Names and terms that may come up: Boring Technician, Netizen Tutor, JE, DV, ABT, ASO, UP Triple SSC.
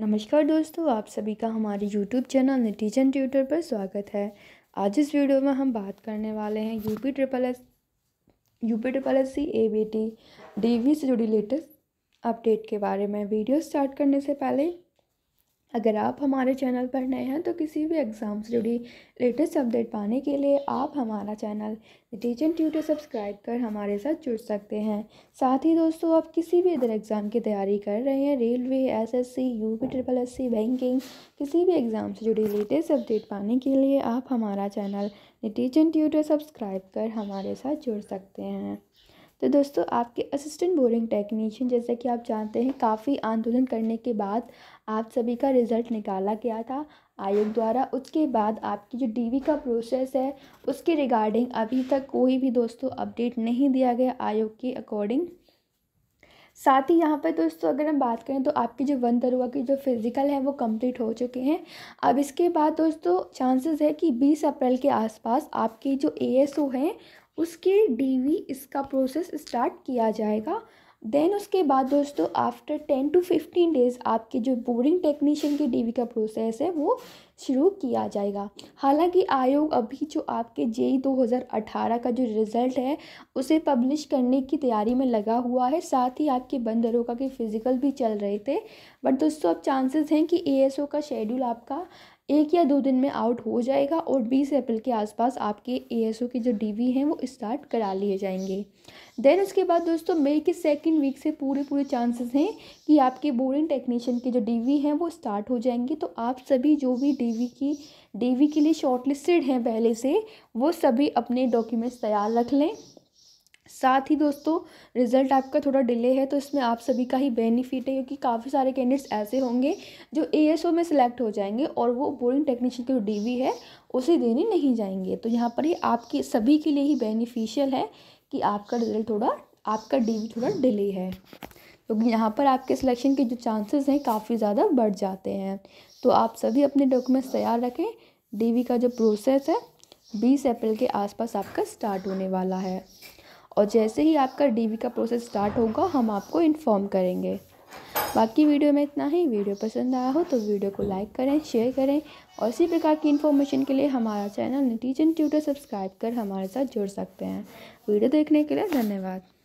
नमस्कार दोस्तों, आप सभी का हमारे YouTube चैनल नेटिजन ट्यूटर पर स्वागत है। आज इस वीडियो में हम बात करने वाले हैं UP triple SC ABT DV से जुड़ी लेटेस्ट अपडेट के बारे में। वीडियो स्टार्ट करने से पहले अगर आप हमारे चैनल पर नए हैं तो किसी भी एग्ज़ाम से जुड़ी लेटेस्ट अपडेट पाने के लिए आप हमारा चैनल नेटिजन ट्यूटर सब्सक्राइब कर हमारे साथ जुड़ सकते हैं। साथ ही दोस्तों, आप किसी भी अदर एग्ज़ाम की तैयारी कर रहे हैं, railway, SSC, UP triple SC, banking, किसी भी एग्ज़ाम से जुड़ी लेटेस्ट अपडेट पाने के लिए आप हमारा चैनल नेटिजन ट्यूटर सब्सक्राइब कर हमारे साथ जुड़ सकते हैं। तो दोस्तों, आपके असिस्टेंट बोरिंग टेक्नीशियन, जैसे कि आप जानते हैं, काफ़ी आंदोलन करने के बाद आप सभी का रिज़ल्ट निकाला गया था आयोग द्वारा। उसके बाद आपकी जो डीवी का प्रोसेस है उसके रिगार्डिंग अभी तक कोई भी दोस्तों अपडेट नहीं दिया गया आयोग के अकॉर्डिंग। साथ ही यहाँ पर दोस्तों अगर हम बात करें तो आपकी जो 1 दरोगा की जो फिज़िकल है वो कंप्लीट हो चुके हैं। अब इसके बाद दोस्तों चांसेस है कि 20 अप्रैल के आसपास आपकी जो ASO है उसके डीवी इसका प्रोसेस स्टार्ट किया जाएगा। देन उसके बाद दोस्तों आफ्टर 10 to 15 days आपके जो बोरिंग टेक्नीशियन की डीवी का प्रोसेस है वो शुरू किया जाएगा। हालांकि आयोग अभी जो आपके JE 2018 का जो रिज़ल्ट है उसे पब्लिश करने की तैयारी में लगा हुआ है। साथ ही आपके 1 दरोगा के फिज़िकल भी चल रहे थे, बट दोस्तों अब चांसेस हैं कि ASO का शेड्यूल आपका 1 या 2 दिन में आउट हो जाएगा और 20 अप्रैल के आसपास आपके ASO की जो डीवी हैं वो स्टार्ट करा लिए जाएंगे। देन उसके बाद दोस्तों मई के 2nd वीक से पूरे चांसेस हैं कि आपके बोरिंग टेक्नीशियन की जो डीवी हैं वो स्टार्ट हो जाएंगी। तो आप सभी जो भी डीवी के लिए शॉर्टलिस्टेड हैं पहले से, वो सभी अपने डॉक्यूमेंट्स तैयार रख लें। साथ ही दोस्तों रिज़ल्ट आपका थोड़ा डिले है तो इसमें आप सभी का ही बेनिफिट है, क्योंकि काफ़ी सारे कैंडिडेट्स ऐसे होंगे जो ASO में सिलेक्ट हो जाएंगे और वो बोरिंग टेक्नीशियन की जो डीवी है उसे देने नहीं जाएंगे। तो यहाँ पर ही आपके सभी के लिए ही बेनिफिशियल है कि आपका रिज़ल्ट थोड़ा, आपका डीवी थोड़ा डिले है, क्योंकि तो यहाँ पर आपके सिलेक्शन के जो चांसेस हैं काफ़ी ज़्यादा बढ़ जाते हैं। तो आप सभी अपने डॉक्यूमेंट्स तैयार रखें। डीवी का जो प्रोसेस है 20 अप्रैल के आसपास आपका स्टार्ट होने वाला है और जैसे ही आपका डीवी का प्रोसेस स्टार्ट होगा हम आपको इन्फॉर्म करेंगे। बाकी वीडियो में इतना ही। वीडियो पसंद आया हो तो वीडियो को लाइक करें, शेयर करें और इसी प्रकार की इन्फॉर्मेशन के लिए हमारा चैनल नेटिजन ट्यूटर सब्सक्राइब कर हमारे साथ जुड़ सकते हैं। वीडियो देखने के लिए धन्यवाद।